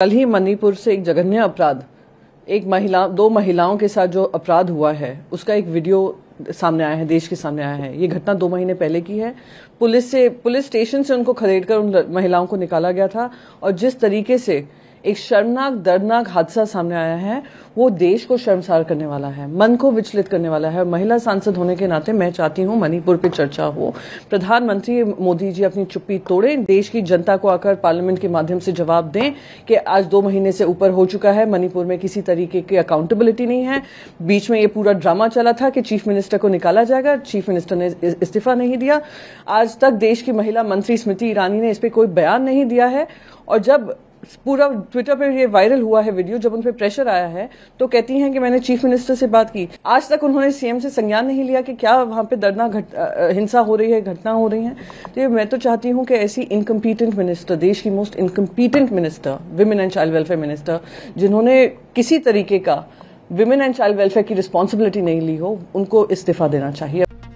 कल ही मणिपुर से एक जघन्य अपराध, दो महिलाओं के साथ जो अपराध हुआ है उसका एक वीडियो सामने आया है, देश के सामने आया है। ये घटना 2 महीने पहले की है। पुलिस स्टेशन से उनको खदेड़कर उन महिलाओं को निकाला गया था और जिस तरीके से एक शर्मनाक दर्दनाक हादसा सामने आया है वो देश को शर्मसार करने वाला है, मन को विचलित करने वाला है। महिला सांसद होने के नाते मैं चाहती हूँ मणिपुर पे चर्चा हो, प्रधानमंत्री मोदी जी अपनी चुप्पी तोड़ें, देश की जनता को आकर पार्लियामेंट के माध्यम से जवाब दें कि आज 2 महीने से ऊपर हो चुका है, मणिपुर में किसी तरीके की अकाउंटेबिलिटी नहीं है। बीच में ये पूरा ड्रामा चला था कि चीफ मिनिस्टर को निकाला जाएगा, चीफ मिनिस्टर ने इस्तीफा नहीं दिया। आज तक देश की महिला मंत्री स्मृति ईरानी ने इस पर कोई बयान नहीं दिया है। और जब पूरा ट्विटर पर ये वायरल हुआ है वीडियो, जब उन पर प्रेशर आया है तो कहती हैं कि मैंने चीफ मिनिस्टर से बात की। आज तक उन्होंने सीएम से संज्ञान नहीं लिया कि क्या वहां पे दर्दनाक हिंसा हो रही है, घटना हो रही है। तो ये मैं तो चाहती हूं कि ऐसी इनकम्पीटेंट मिनिस्टर, देश की most incompetent minister, women and child welfare minister, जिन्होंने किसी तरीके का विमेन एंड चाइल्ड वेलफेयर की रिस्पॉन्सिबिलिटी नहीं ली हो, उनको इस्तीफा देना चाहिए।